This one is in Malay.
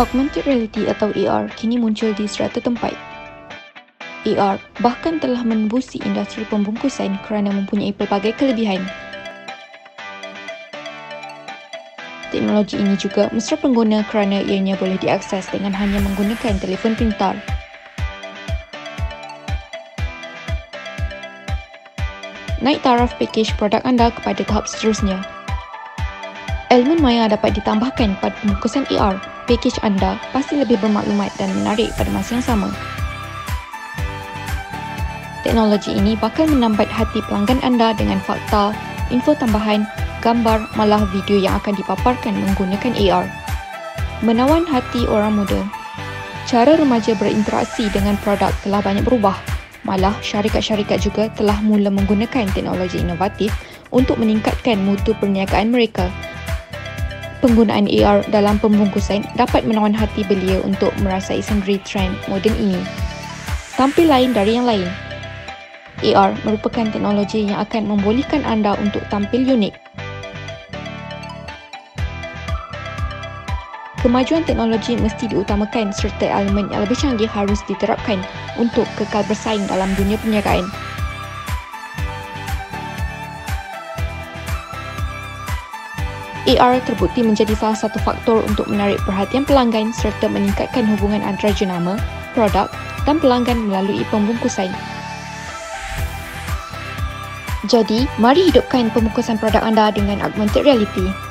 Augmented Reality atau AR kini muncul di serata tempat. AR bahkan telah menembusi industri pembungkusan kerana mempunyai pelbagai kelebihan. Teknologi ini juga mesra pengguna kerana ianya boleh diakses dengan hanya menggunakan telefon pintar. Naik taraf pakej produk anda kepada tahap seterusnya. Elemen maya dapat ditambahkan pada pembungkusan AR. Pakej anda pasti lebih bermaklumat dan menarik pada masa yang sama. Teknologi ini bakal menambat hati pelanggan anda dengan fakta, info tambahan, gambar, malah video yang akan dipaparkan menggunakan AR. Menawan hati orang muda. Cara remaja berinteraksi dengan produk telah banyak berubah. Malah, syarikat-syarikat juga telah mula menggunakan teknologi inovatif untuk meningkatkan mutu perniagaan mereka. Penggunaan AR dalam pembungkusan dapat menawan hati belia untuk merasai sendiri trend moden ini. Tampil lain dari yang lain. AR merupakan teknologi yang akan membolehkan anda untuk tampil unik. Kemajuan teknologi mesti diutamakan serta elemen yang lebih canggih harus diterapkan untuk kekal bersaing dalam dunia perniagaan. AR terbukti menjadi salah satu faktor untuk menarik perhatian pelanggan serta meningkatkan hubungan antara jenama, produk dan pelanggan melalui pembungkusan. Jadi, mari hidupkan pembungkusan produk anda dengan augmented reality.